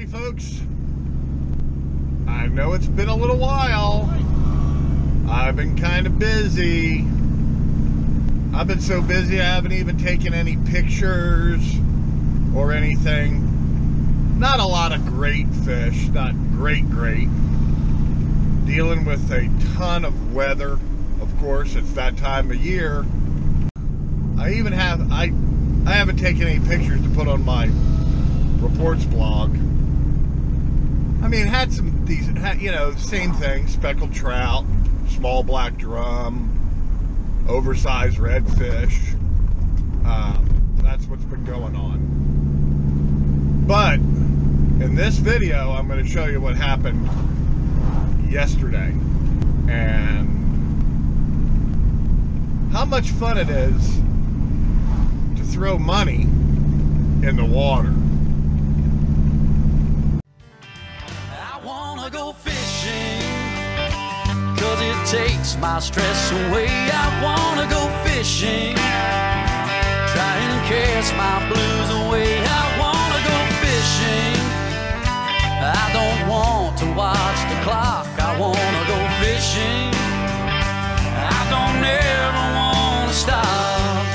Hey folks, I know it's been a little while. I've been kind of busy. I've been so busy I haven't even taken any pictures or anything. Not a lot of great fish, not great. Dealing with a ton of weather, of course, it's that time of year. I haven't taken any pictures to put on my reports blog. I mean, had some decent, you know, same thing, speckled trout, small black drum, oversized redfish. That's what's been going on. But in this video, I'm going to show you what happened yesterday and how much fun it is to throw money in the water. It takes my stress away. I wanna go fishing, try and cast my blues away. I wanna go fishing. I don't want to watch the clock. I wanna go fishing. I don't ever wanna stop.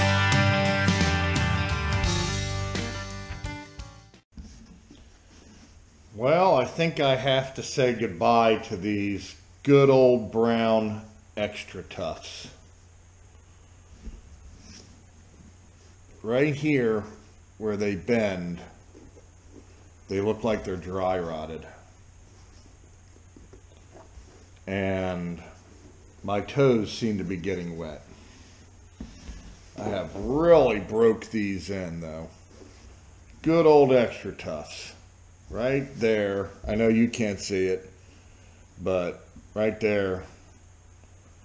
Well, I think I have to say goodbye to these good old brown extra toughs. Right here where they bend, they look like they're dry rotted. And my toes seem to be getting wet. I have really broke these in though. Good old extra toughs. Right there. I know you can't see it, but right there,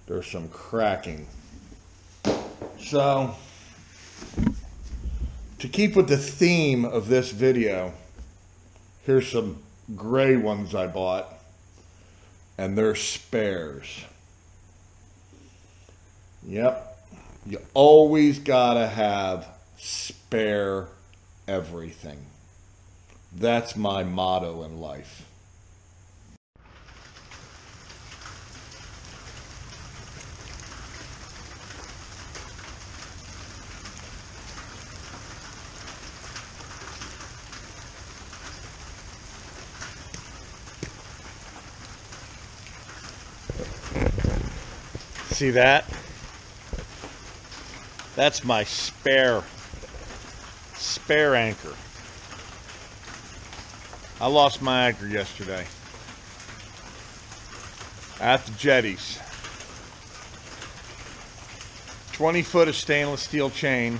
there's some cracking. So, to keep with the theme of this video, here's some gray ones I bought, and they're spares. Yep, you always gotta have spare everything. That's my motto in life. See that? That's my spare anchor. I lost my anchor yesterday at the jetties. 20 foot of stainless steel chain,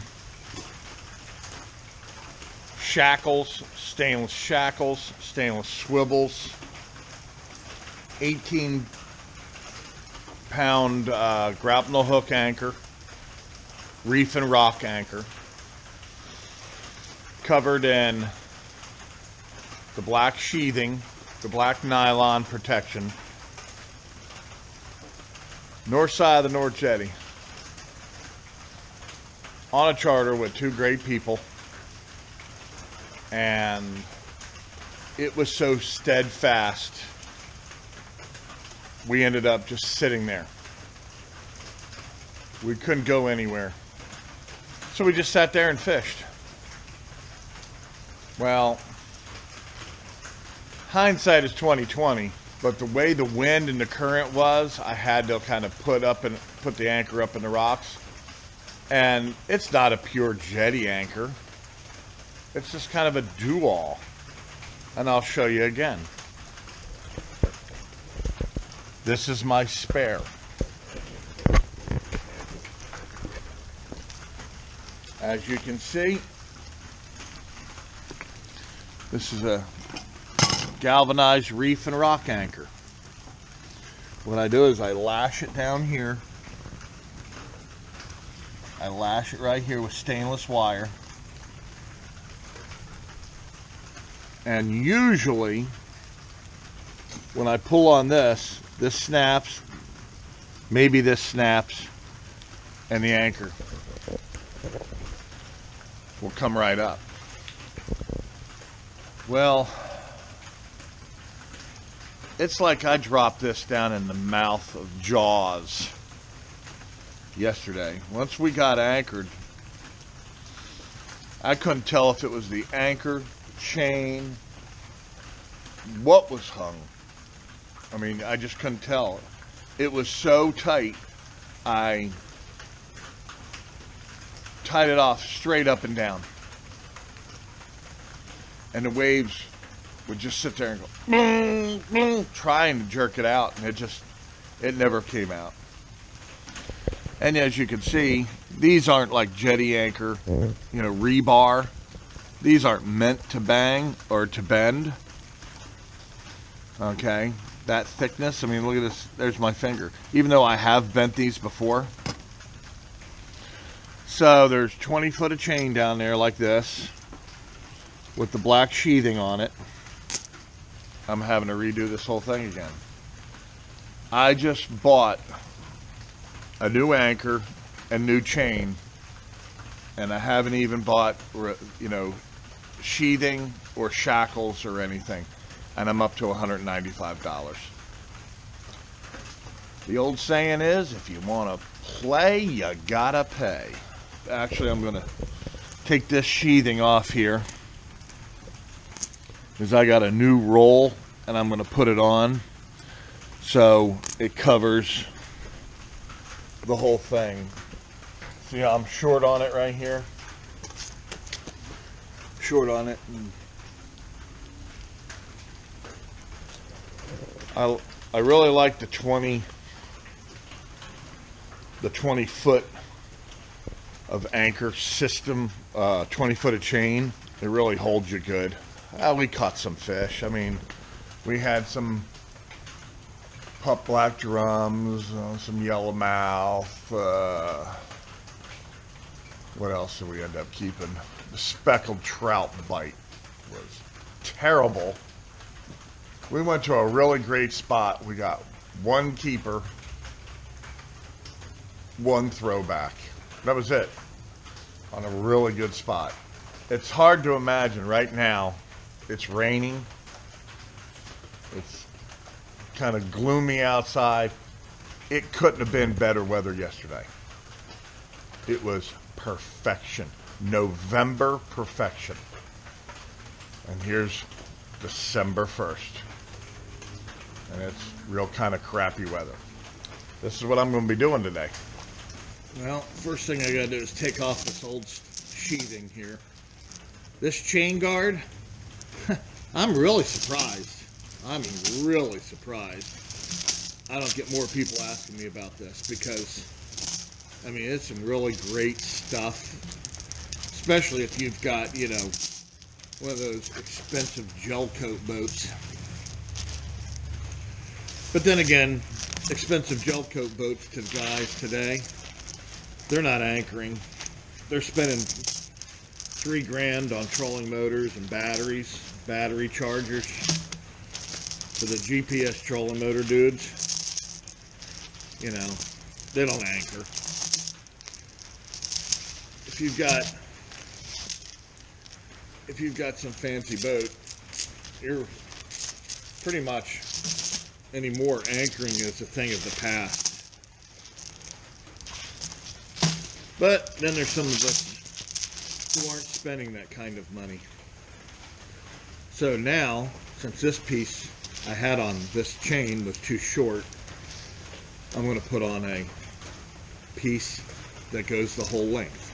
shackles, stainless swivels, 18-pound grapnel hook anchor, reef and rock anchor, covered in the black sheathing, the black nylon protection, north side of the North Jetty, on a charter with two great people, and it was so steadfast we ended up just sitting there. We couldn't go anywhere. So we just sat there and fished. Well, hindsight is 20/20, but the way the wind and the current was, I had to kind of put the anchor up in the rocks. And it's not a pure jetty anchor. It's just kind of a do-all. And I'll show you again. This is my spare. As you can see, this is a galvanized reef and rock anchor. What I do is I lash it down here. I lash it right here with stainless wire. And usually, when I pull on this, this snaps, maybe this snaps, and the anchor will come right up. Well, It's like I dropped this down in the mouth of Jaws yesterday. Once we got anchored, I couldn't tell if it was the anchor, chain, what was hung. I mean, I just couldn't tell. It was so tight, I tied it off straight up and down. And the waves would just sit there and go, bling, bling, trying to jerk it out. And it never came out. And as you can see, these aren't like jetty anchor, you know, rebar. These aren't meant to bang or to bend. Okay, that thickness. I mean, look at this. There's my finger. Even though I have bent these before. So there's 20 foot of chain down there like this, with the black sheathing on it. I'm having to redo this whole thing again. I just bought a new anchor and new chain, and I haven't even bought, you know, sheathing or shackles or anything, and I'm up to $195. The old saying is, if you want to play, you gotta pay. Actually, I'm gonna take this sheathing off here, because I got a new roll and I'm gonna put it on so it covers the whole thing. See, I'm short on it right here. Short on it. And I really like the 20 foot of anchor system, 20 foot of chain. It really holds you good. We caught some fish. I mean, we had some pup black drums, some yellowmouth. What else did we end up keeping? The speckled trout bite was terrible. We went to a really great spot. We got one keeper, one throwback. That was it, on a really good spot. It's hard to imagine right now. It's raining. It's kind of gloomy outside. It couldn't have been better weather yesterday. It was perfection. November perfection. And here's December 1st. And it's real kind of crappy weather. This is what I'm going to be doing today. Well, first thing I got to do is take off this old sheathing here. This chain guard, I'm really surprised. I mean, really surprised. I don't get more people asking me about this, because, I mean, it's some really great stuff. Especially if you've got, you know, one of those expensive gel coat boats. But then again, expensive gel coat boats to the guys today, they're not anchoring. They're spending $3 grand on trolling motors and batteries, battery chargers, for the GPS trolling motor dudes. You know, they don't anchor. If you've got some fancy boat, you're pretty much anymore anchoring is a thing of the past. But then there's some of us who aren't spending that kind of money. So now, since this piece I had on this chain was too short, I'm going to put on a piece that goes the whole length.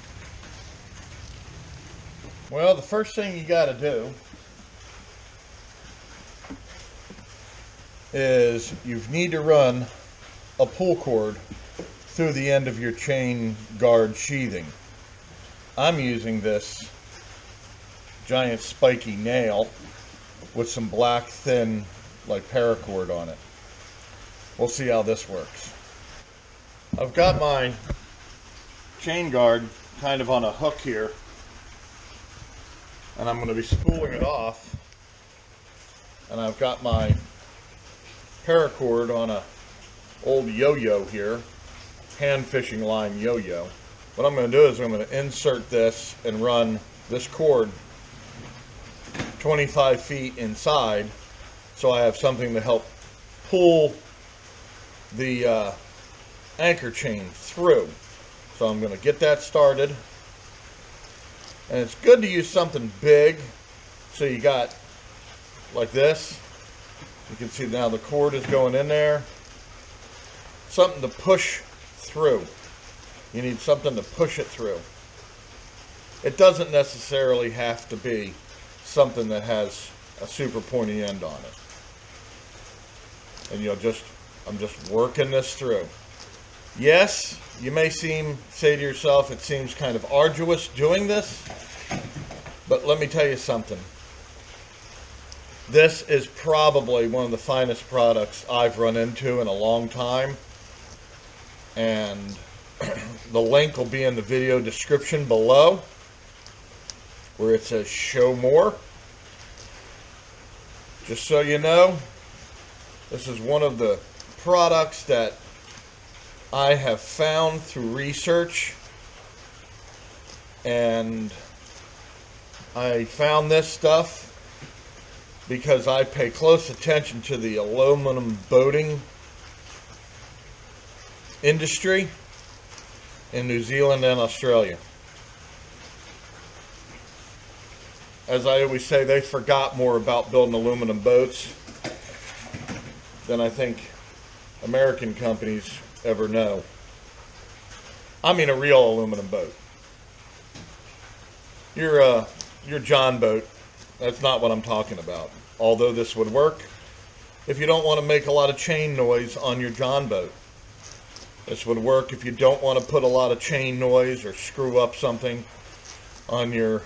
Well, the first thing you got to do is you need to run a pull cord through the end of your chain guard sheathing. I'm using this giant spiky nail with some black thin like paracord on it. We'll see how this works. I've got my chain guard kind of on a hook here, and I'm going to be spooling it off, and I've got my paracord on a old yo-yo here, hand fishing line yo-yo. What I'm going to do is I'm going to insert this and run this cord 25 feet inside, so I have something to help pull the anchor chain through. So I'm going to get that started. And it's good to use something big. So you got like this. You can see now the cord is going in there. Something to push through. You need something to push it through. It doesn't necessarily have to be something that has a super pointy end on it. And you'll just, I'm just working this through. Yes, you may say to yourself, it seems kind of arduous doing this, but let me tell you something. This is probably one of the finest products I've run into in a long time. And the link will be in the video description below where it says show more. Just so you know, this is one of the products that I have found through research, and I found this stuff because I pay close attention to the aluminum boating industry in New Zealand and Australia. As I always say, they forgot more about building aluminum boats than I think American companies ever know. I mean a real aluminum boat. Your John boat, that's not what I'm talking about. Although this would work if you don't want to make a lot of chain noise on your John boat. This would work if you don't want to put a lot of chain noise or screw up something on your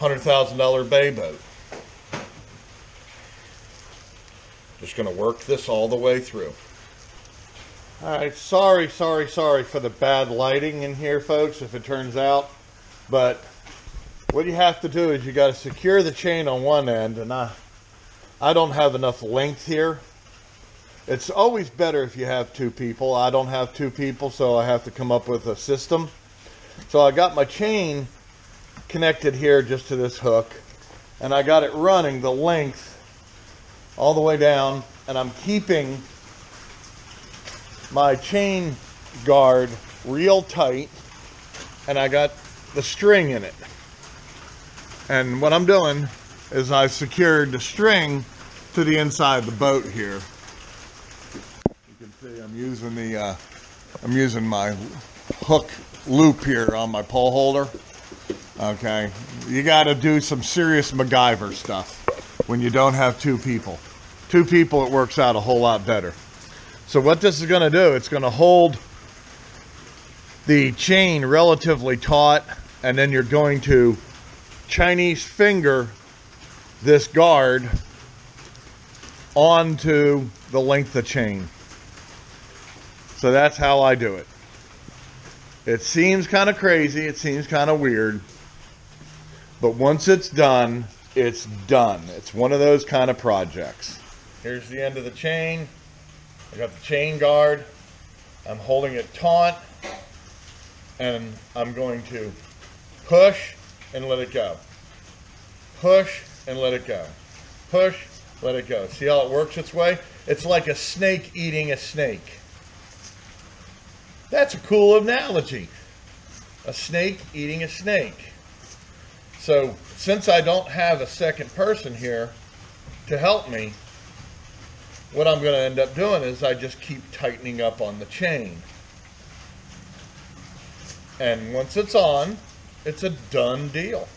$100,000 bay boat. Just going to work this all the way through. Alright, sorry for the bad lighting in here, folks, if it turns out. But what you have to do is you got to secure the chain on one end, and I don't have enough length here. It's always better if you have two people. I don't have two people, so I have to come up with a system. So I got my chain connected here just to this hook, and I got it running the length all the way down, and I'm keeping my chain guard real tight, and I got the string in it. And what I'm doing is I've secured the string to the inside of the boat here. I'm using the I'm using my hook loop here on my pole holder. Okay, you got to do some serious MacGyver stuff when you don't have two people. Two people, it works out a whole lot better. So what this is going to do, it's going to hold the chain relatively taut, and then you're going to Chinese finger this guard onto the length of chain. So that's how I do it. It seems kind of crazy. It seems kind of weird. But once it's done, it's done. It's one of those kind of projects. Here's the end of the chain. I got the chain guard. I'm holding it taut. And I'm going to push and let it go. Push and let it go. Push, let it go. See how it works its way? It's like a snake eating a snake. That's a cool analogy. A snake eating a snake. So, since I don't have a second person here to help me, what I'm going to end up doing is I just keep tightening up on the chain. And once it's on, it's a done deal.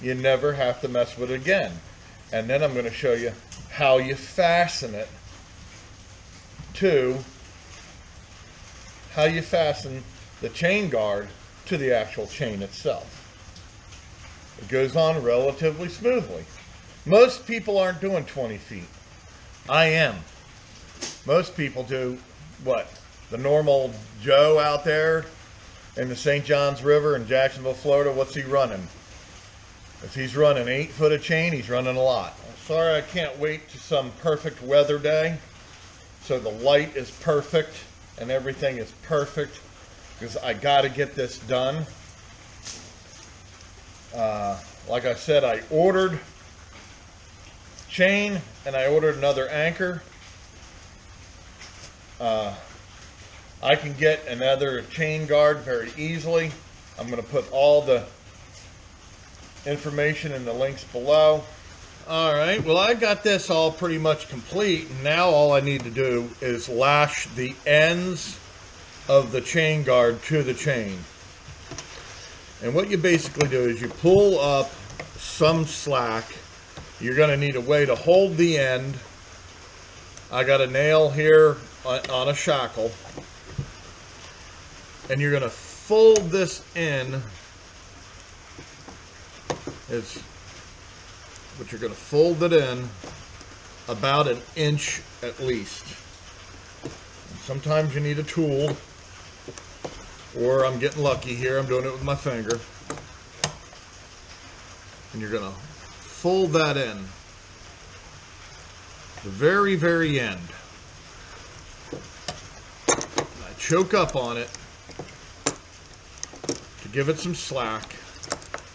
You never have to mess with it again. And then I'm going to show you how you fasten it to... how you fasten the chain guard to the actual chain itself. It goes on relatively smoothly. Most people aren't doing 20 feet. I am. Most people do, what, the normal Joe out there in the St. Johns River in Jacksonville, Florida, what's he running? If he's running 8 foot of chain, he's running a lot. I'm sorry I can't wait to some perfect weather day so the light is perfect and everything is perfect, because I got to get this done. Like I said, I ordered chain, and I ordered another anchor. I can get another chain guard very easily. I'm going to put all the information in the links below. All right, well, I got this all pretty much complete. Now all I need to do is lash the ends of the chain guard to the chain. And what you basically do is you pull up some slack. You're going to need a way to hold the end. I got a nail here on a shackle. And you're going to fold this in. But you're going to fold it in about an inch at least. And sometimes you need a tool, or I'm getting lucky here, I'm doing it with my finger. And you're going to fold that in, the very, very end. And I choke up on it to give it some slack,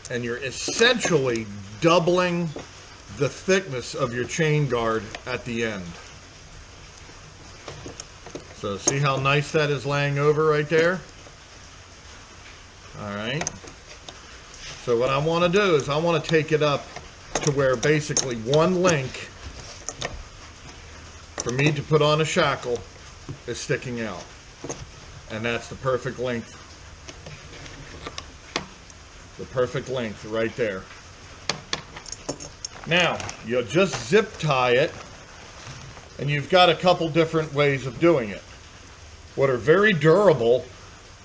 and you're essentially doubling the thickness of your chain guard at the end. So see how nice that is laying over right there? All right. So what I want to do is I want to take it up to where basically one link for me to put on a shackle is sticking out. And that's the perfect length. The perfect length right there. Now, you'll just zip tie it, and you've got a couple different ways of doing it. What are very durable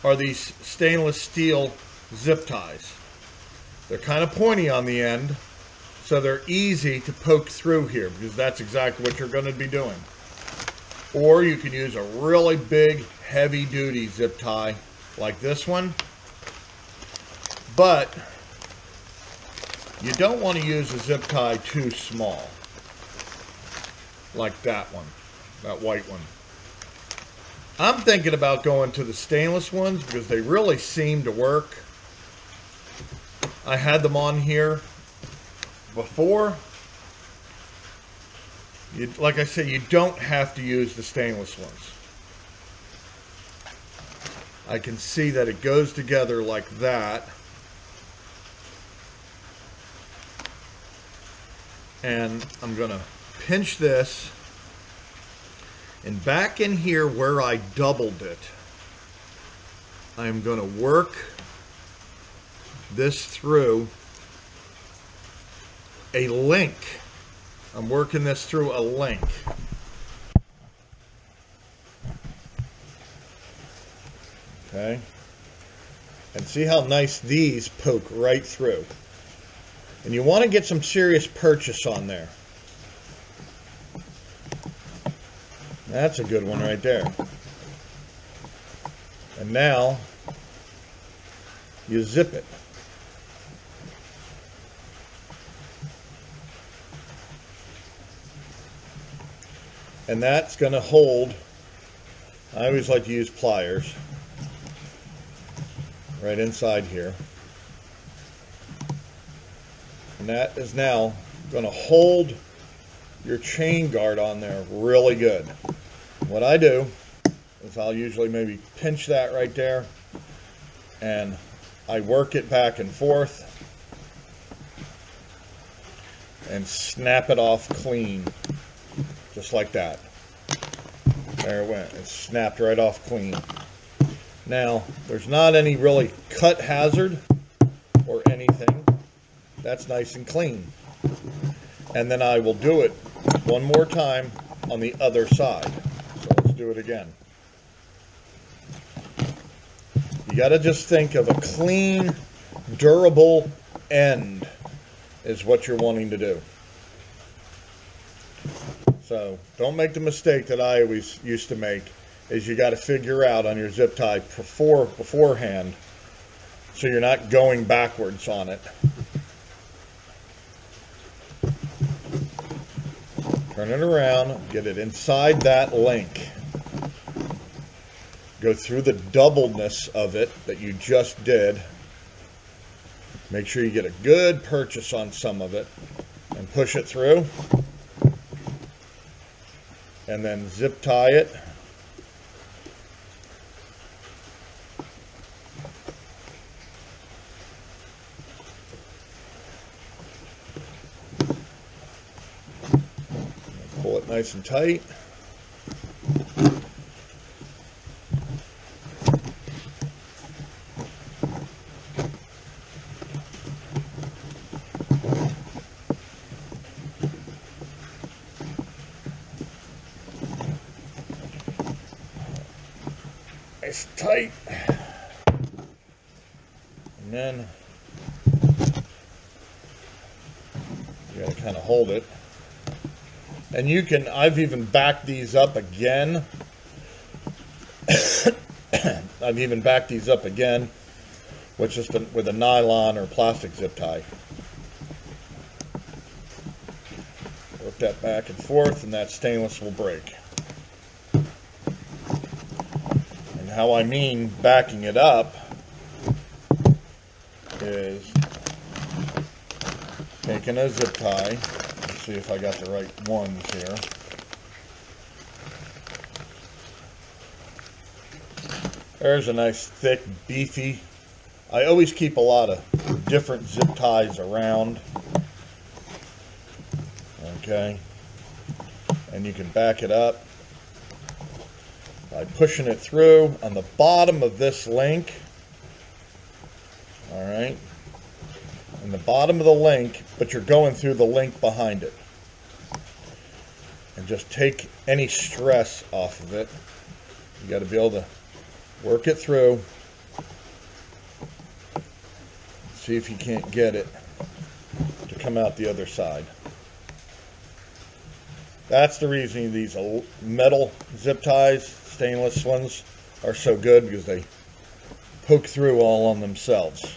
are these stainless steel zip ties. They're kind of pointy on the end, so they're easy to poke through here, because that's exactly what you're going to be doing. Or you can use a really big, heavy-duty zip tie like this one. But you don't want to use a zip tie too small, like that one, that white one. I'm thinking about going to the stainless ones because they really seem to work. I had them on here before. Like I said, you don't have to use the stainless ones. I can see that it goes together like that. And I'm going to pinch this, and back in here where I doubled it, I'm going to work this through a link. I'm working this through a link. Okay. And see how nice these poke right through. And you want to get some serious purchase on there. That's a good one right there. And now you zip it. And that's going to hold. I always like to use pliers right inside here. And that is now going to hold your chain guard on there really good. What I do is I'll usually maybe pinch that right there, and I work it back and forth and snap it off clean, just like that. There it went. It snapped right off clean. Now, there's not any really cut hazard or anything. That's nice and clean. And then I will do it one more time on the other side. So let's do it again. You got to just think of a clean, durable end is what you're wanting to do. So don't make the mistake that I always used to make, is you got to figure out on your zip tie beforehand so you're not going backwards on it. Turn it around, get it inside that link. Go through the doubleness of it that you just did. Make sure you get a good purchase on some of it and push it through. and then zip tie it. Pull it nice and tight. Nice and tight, and then you gotta kind of hold it. And you can, I've even backed these up again. I've even backed these up again with just with a nylon or plastic zip tie. Work that back and forth, and that stainless will break. And how I mean backing it up is taking a zip tie. See if I got the right ones here. There's a nice thick beefy. I always keep a lot of different zip ties around. Okay, and you can back it up by pushing it through on the bottom of this link. All right, in the bottom of the link, but you're going through the link behind it, and just take any stress off of it. You got to be able to work it through. See if you can't get it to come out the other side. That's the reason these metal zip ties, stainless ones, are so good, because they poke through all on themselves.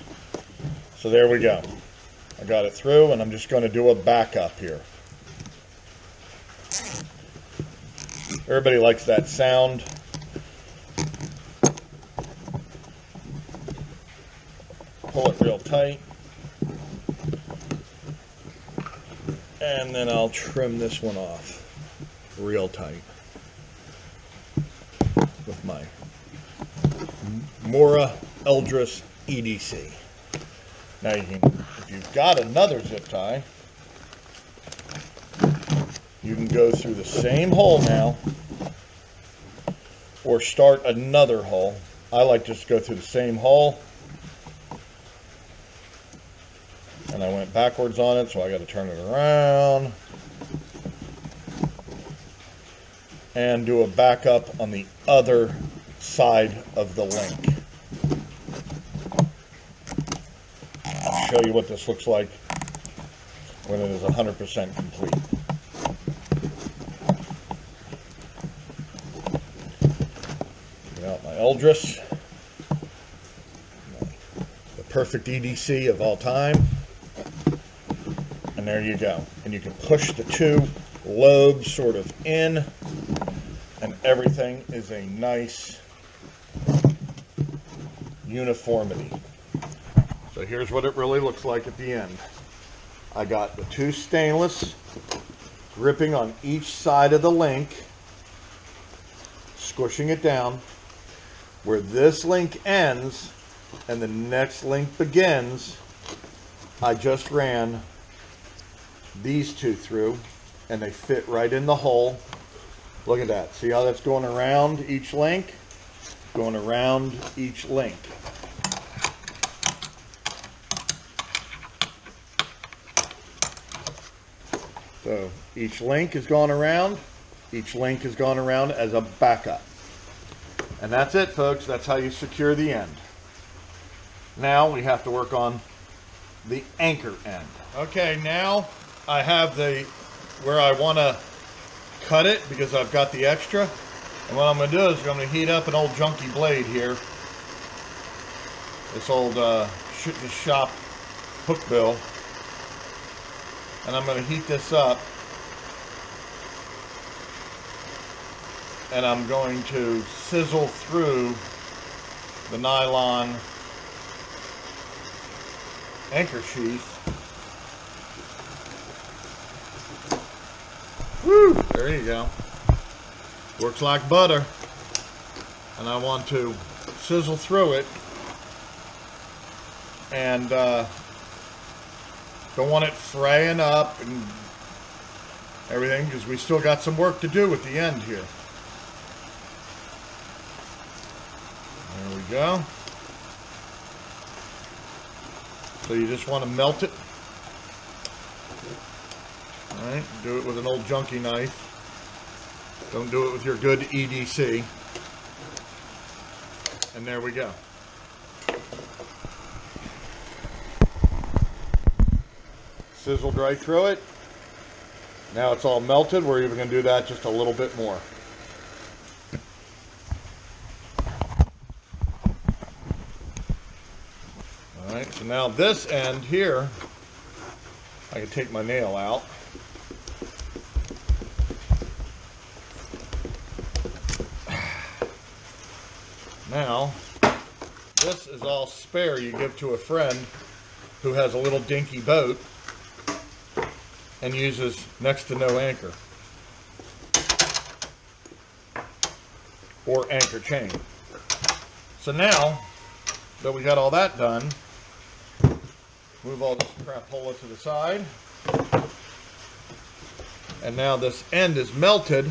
So there we go. I got it through, and I'm just going to do a backup here. Everybody likes that sound. Pull it real tight. And then I'll trim this one off real tight with my Mora Eldris EDC. Now you can, if you've got another zip tie, you can go through the same hole now, or start another hole. I like just to go through the same hole, and I went backwards on it, so I got to turn it around and do a backup on the other side of the link. Show you what this looks like when it is 100% complete. Get out my Eldris, the perfect EDC of all time, and there you go. And you can push the two lobes sort of in, and everything is a nice uniformity. So here's what it really looks like at the end. I got the two stainless gripping on each side of the link, squishing it down. Where this link ends and the next link begins, I just ran these two through, and they fit right in the hole. Look at that. See how that's going around each link? Going around each link. So each link has gone around, each link has gone around as a backup. And that's it, folks. That's how you secure the end. Now we have to work on the anchor end. Okay, now I have the, where I want to cut it, because I've got the extra. And what I'm going to do is I'm going to heat up an old junky blade here. This old shop hook bill. And I'm going to heat this up, and I'm going to sizzle through the nylon anchor sheath. Woo! There you go. works like butter, and I want to sizzle through it, and don't want it fraying up and everything, because we still got some work to do at the end here. There we go. So you just want to melt it. All right, do it with an old junky knife. Don't do it with your good EDC. And there we go. Sizzled right through it. Now it's all melted. We're even going to do that just a little bit more. All right, so now this end here, I can take my nail out. Now, this is all spare you give to a friend who has a little dinky boat and uses next to no anchor or anchor chain. So now that we got all that done, move all this crapola to the side. And now this end is melted.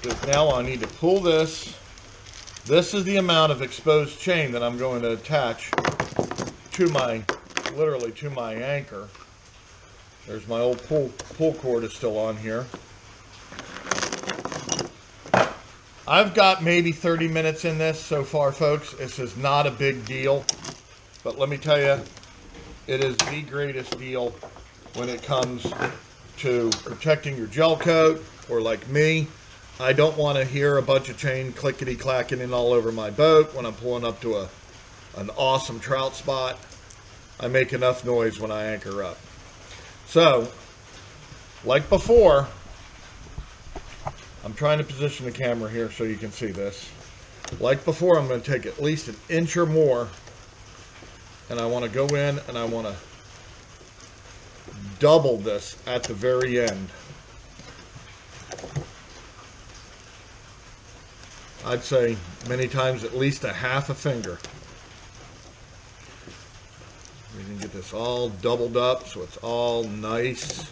Because now I need to pull this. This is the amount of exposed chain that I'm going to attach to my, literally to my anchor. There's my old pull cord is still on here. I've got maybe 30 minutes in this so far, folks. This is not a big deal. But let me tell you, it is the greatest deal when it comes to protecting your gel coat, or like me, I don't want to hear a bunch of chain clickety-clacking in all over my boat when I'm pulling up to an awesome trout spot. I make enough noise when I anchor up. So, like before, I'm trying to position the camera here so you can see this. Like before, I'm going to take at least an inch or more, and I want to go in and I want to double this at the very end. I'd say many times at least a half a finger. We can get this all doubled up so it's all nice.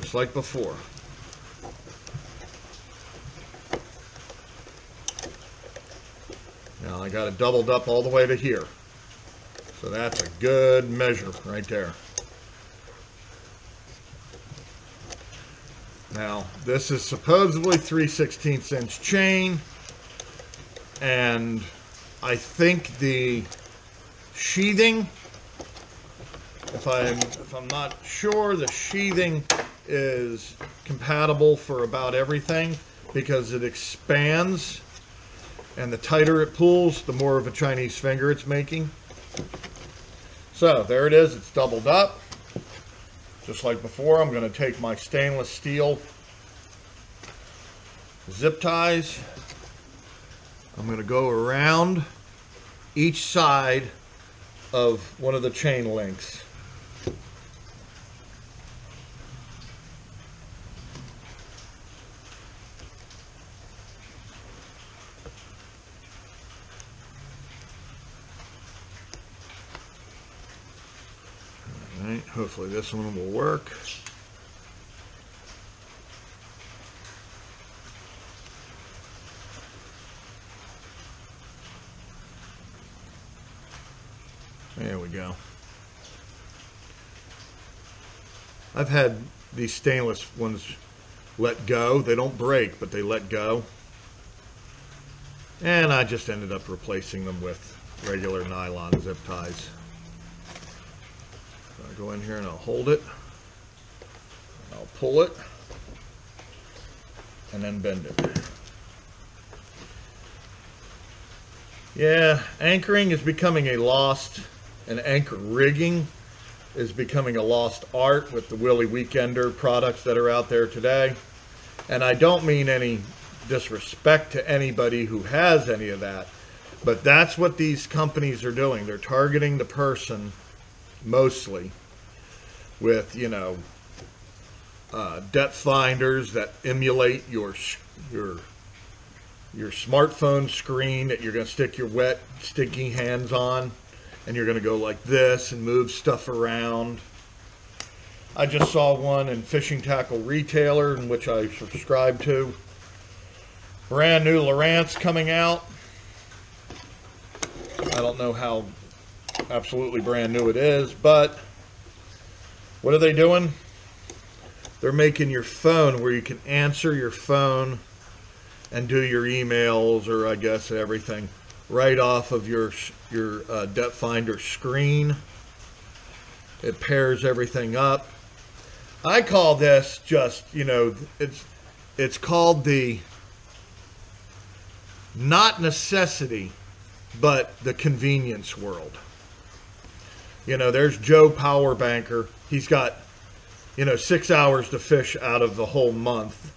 Just like before. Now I got it doubled up all the way to here. So that's a good measure right there. Now, this is supposedly 3/16 inch chain, and I think the sheathing, if I'm not sure, the sheathing is compatible for about everything because it expands, and the tighter it pulls, the more of a Chinese finger it's making. So, there it is. It's doubled up. Just like before, I'm going to take my stainless steel zip ties. I'm going to go around each side of one of the chain links. Hopefully this one will work. There we go. I've had these stainless ones let go. They don't break, but they let go. And I just ended up replacing them with regular nylon zip ties. I'll go in here and I'll hold it, I'll pull it, and then bend it. Yeah, anchoring is becoming a lost, and anchor rigging is becoming a lost art with the Willy Weekender products that are out there today. And I don't mean any disrespect to anybody who has any of that, but that's what these companies are doing. They're targeting the person mostly with, you know, depth finders that emulate your smartphone screen that you're going to stick your wet, sticky hands on, and you're going to go like this and move stuff around. I just saw one in Fishing Tackle Retailer, in which I subscribe to. Brand new Lowrance coming out. I don't know how absolutely brand new it is, but what are they doing? They're making your phone where you can answer your phone and do your emails, or I guess everything, right off of your depth finder screen. It pairs everything up. I call this just, you know, it's called the not necessity, but the convenience world. You know, there's Joe Powerbanker. He's got, you know, 6 hours to fish out of the whole month.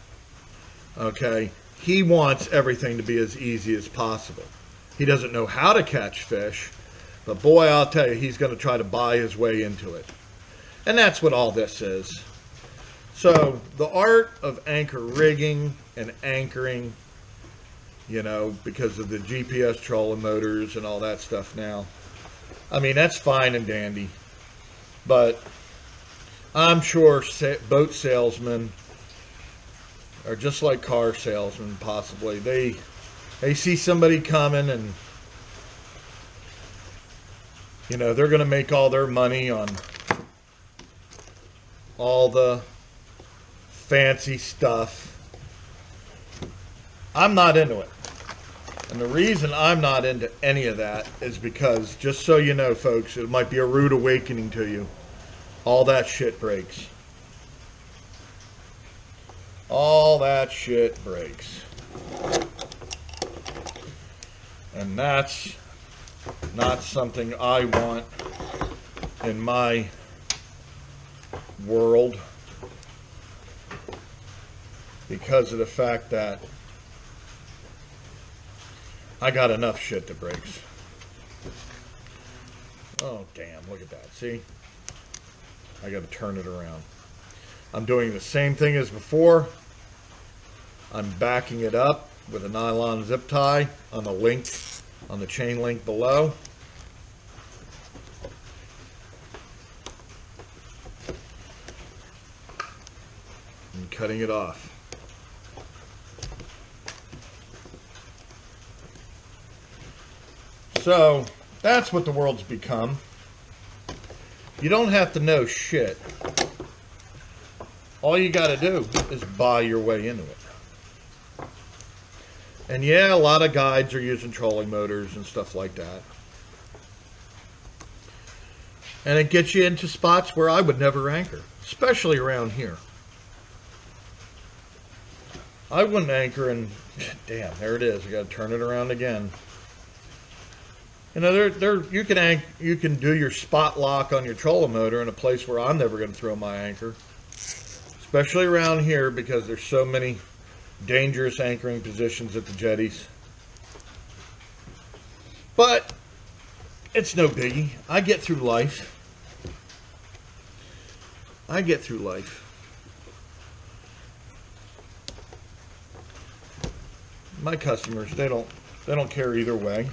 Okay. He wants everything to be as easy as possible. He doesn't know how to catch fish, but boy, I'll tell you, he's going to try to buy his way into it. And that's what all this is. So the art of anchor rigging and anchoring, you know, because of the GPS trolling motors and all that stuff now. I mean, that's fine and dandy, but I'm sure boat salesmen are just like car salesmen, possibly. They see somebody coming and, you know, they're going to make all their money on all the fancy stuff. I'm not into it. And the reason I'm not into any of that is because, just so you know, folks, it might be a rude awakening to you. All that shit breaks. All that shit breaks. And that's not something I want in my world, because of the fact that I got enough shit that breaks. Oh, damn, look at that. See? I got to turn it around. I'm doing the same thing as before. I'm backing it up with a nylon zip tie on the link, on the chain link below. And cutting it off. So that's what the world's become. You don't have to know shit. All you got to do is buy your way into it. And yeah, a lot of guides are using trolling motors and stuff like that. And it gets you into spots where I would never anchor, especially around here. I wouldn't anchor in, damn, there it is. I got to turn it around again. You know, you can do your spot lock on your trolling motor in a place where I'm never going to throw my anchor. Especially around here, because there's so many dangerous anchoring positions at the jetties. But it's no biggie. I get through life. I get through life. My customers, they don't care either way.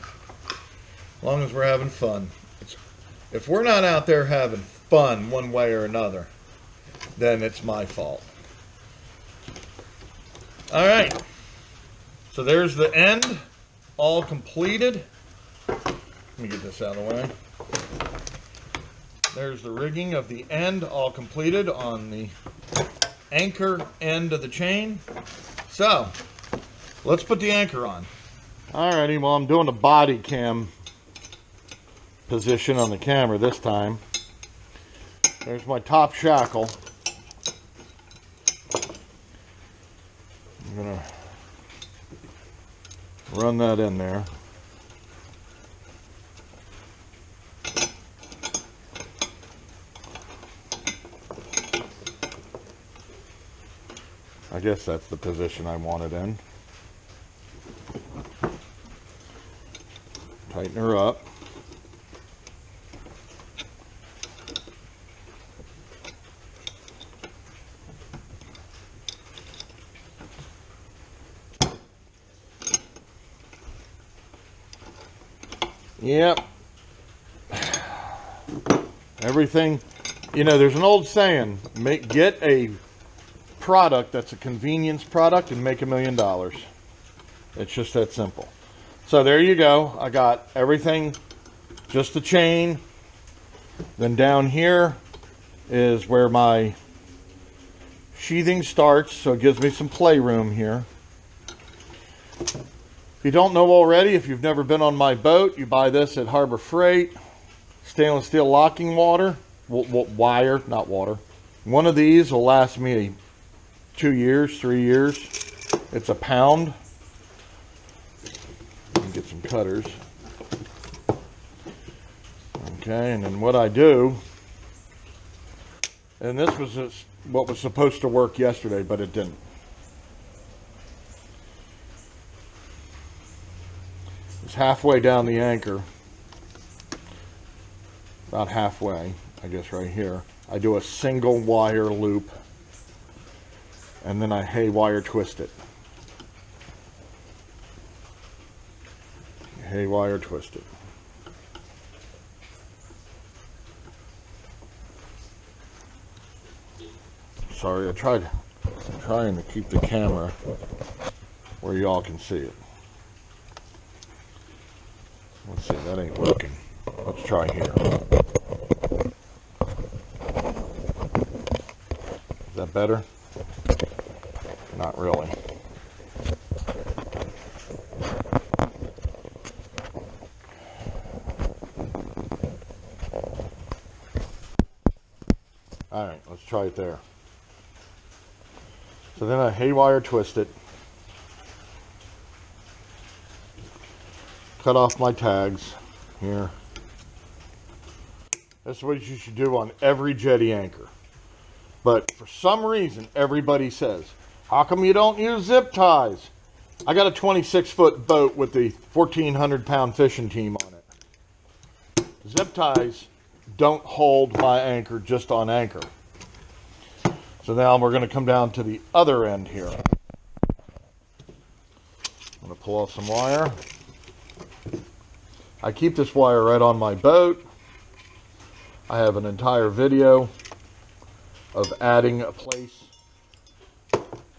As long as we're having fun. If we're not out there having fun one way or another, then it's my fault. All right. So there's the end, all completed. Let me get this out of the way. There's the rigging of the end, all completed on the anchor end of the chain. So let's put the anchor on. All righty, well, I'm doing the body cam position on the camera this time. There's my top shackle. I'm gonna run that in there. I guess that's the position I want it in. Tighten her up. Yep. Everything, you know, there's an old saying, get a product that's a convenience product and make $1 million. It's just that simple. So there you go. I got everything, just the chain. Then down here is where my sheathing starts, so it gives me some playroom here. If you don't know already, if you've never been on my boat, you buy this at Harbor Freight. Stainless steel locking wire, not water. One of these will last me 2 years, 3 years. It's a pound. Let me get some cutters. Okay, and then what I do, and this was what was supposed to work yesterday, but it didn't. It's halfway down the anchor, about halfway, I guess right here. I do a single wire loop, and then I haywire twist it. Haywire twist it. Sorry, I'm trying to keep the camera where y'all can see it. Let's see, that ain't working. Let's try here. Is that better? Not really. All right, let's try it there. So then I haywire twist it, cut off my tags here. That's what you should do on every jetty anchor. But for some reason, everybody says, how come you don't use zip ties? I got a 26-foot boat with the 1,400-pound fishing team on it. Zip ties don't hold my anchor just on anchor. So now we're going to come down to the other end here. I'm going to pull off some wire. I keep this wire right on my boat. I have an entire video of adding a place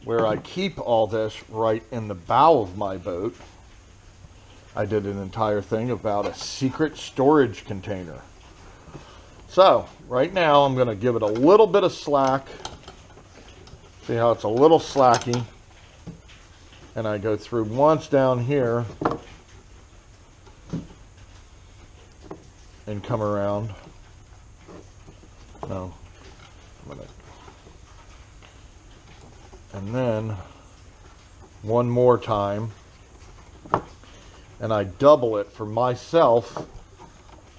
where I keep all this right in the bow of my boat. I did an entire thing about a secret storage container. So right now I'm going to give it a little bit of slack. See how it's a little slacky, and I go through once down here and come around. No, and then one more time, and I double it for myself.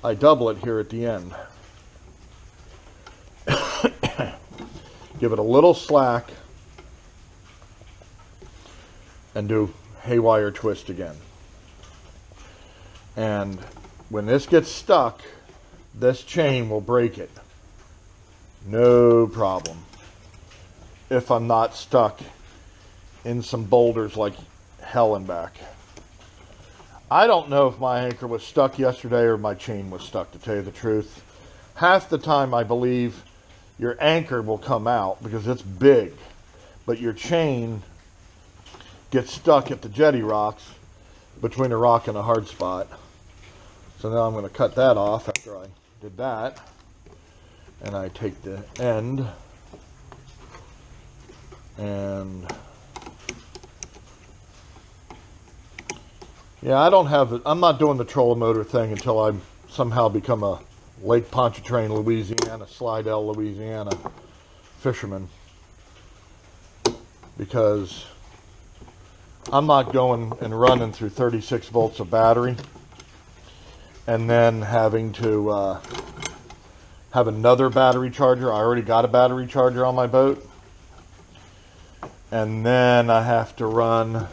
I double it here at the end. Give it a little slack and do haywire twist again. And when this gets stuck, this chain will break it. No problem. If I'm not stuck in some boulders like hell and back. I don't know if my anchor was stuck yesterday or my chain was stuck, to tell you the truth. Half the time I believe your anchor will come out because it's big, but your chain gets stuck at the jetty rocks between a rock and a hard spot. So now I'm going to cut that off after I did that, and I take the end and yeah, I'm not doing the trolling motor thing until I somehow become a Lake Pontchartrain, Louisiana, Slidell, Louisiana fisherman, because I'm not going and running through 36 volts of battery and then having to have another battery charger. I already got a battery charger on my boat, and then I have to run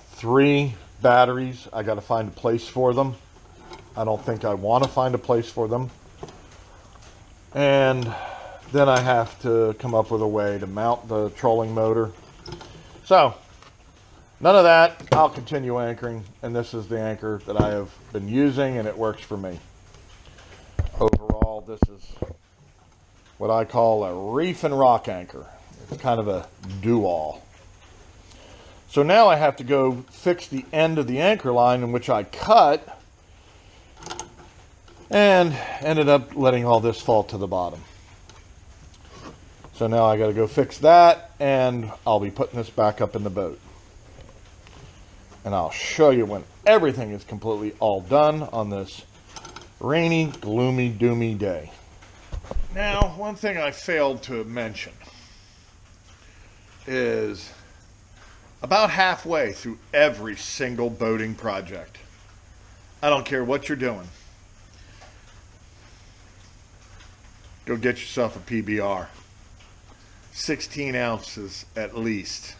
3 batteries. I got to find a place for them. I don't think I want to find a place for them. And then I have to come up with a way to mount the trolling motor. So None of that. I'll continue anchoring, and this is the anchor that I have been using, and it works for me. Overall, this is what I call a reef and rock anchor. It's kind of a do-all. So now I have to go fix the end of the anchor line in which I cut and ended up letting all this fall to the bottom. So now I got to go fix that, and I'll be putting this back up in the boat. And I'll show you when everything is completely all done on this rainy, gloomy, doomy day. Now, one thing I failed to mention is about halfway through every single boating project, I don't care what you're doing, go get yourself a PBR. 16 ounces at least.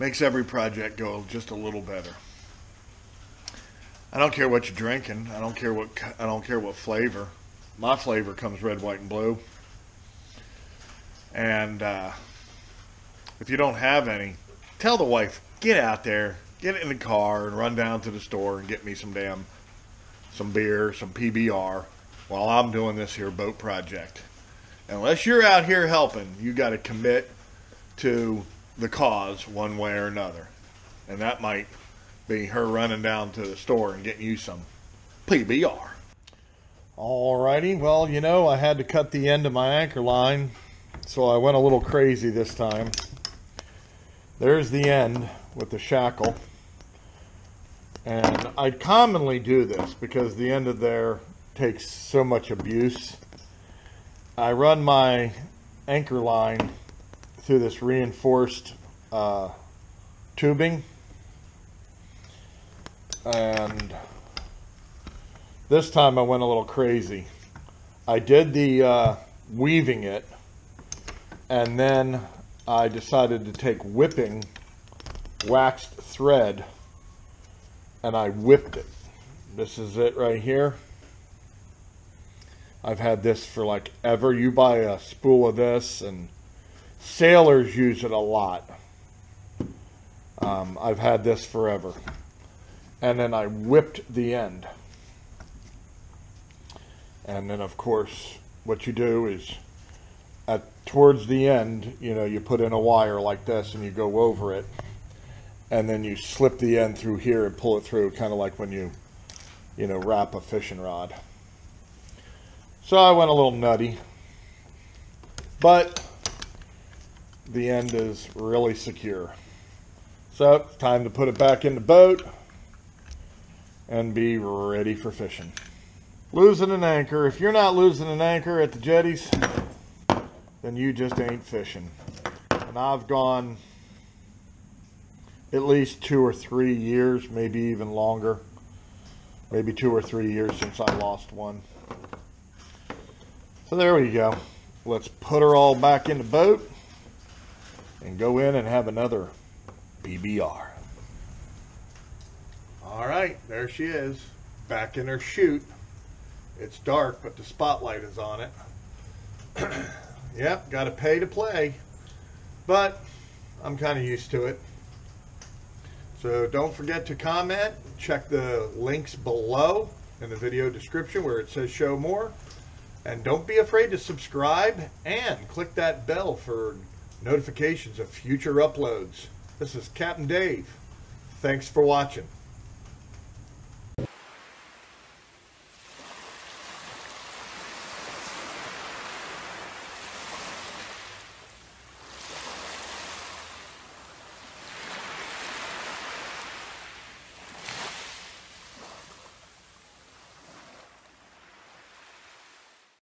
Makes every project go just a little better. I don't care what you're drinking. I don't care what flavor. My flavor comes red, white, and blue. And if you don't have any, tell the wife, get out there, get it in the car, and run down to the store and get me some beer, some PBR, while I'm doing this here boat project. Unless you're out here helping, you got to commit to the cause one way or another. And that might be her running down to the store and getting you some PBR. Alrighty, well, you know, I had to cut the end of my anchor line, so I went a little crazy this time. There's the end with the shackle. And I commonly do this because the end of there takes so much abuse. I run my anchor line through this reinforced tubing. And this time I went a little crazy. I did the weaving it, and then I decided to take whipping waxed thread, and I whipped it. This is it right here. I've had this for like ever. You buy a spool of this, and sailors use it a lot. I've had this forever. And then I whipped the end. And then, of course, what you do is towards the end, you know, you put in a wire like this and you go over it. And then you slip the end through here and pull it through, kind of like when you know, wrap a fishing rod. So I went a little nutty. But the end is really secure. So time to put it back in the boat and be ready for fishing. Losing an anchor. If you're not losing an anchor at the jetties, then you just ain't fishing. And I've gone at least 2 or 3 years, maybe even longer, maybe 2 or 3 years since I lost one. So there we go. Let's put her all back in the boat and go in and have another PBR. All right, there she is, back in her chute. It's dark, but the spotlight is on it. Yep, got to pay to play, but I'm kind of used to it. So don't forget to comment. Check the links below in the video description where it says show more. And don't be afraid to subscribe and click that bell for notifications of future uploads. This is Captain Dave. Thanks for watching.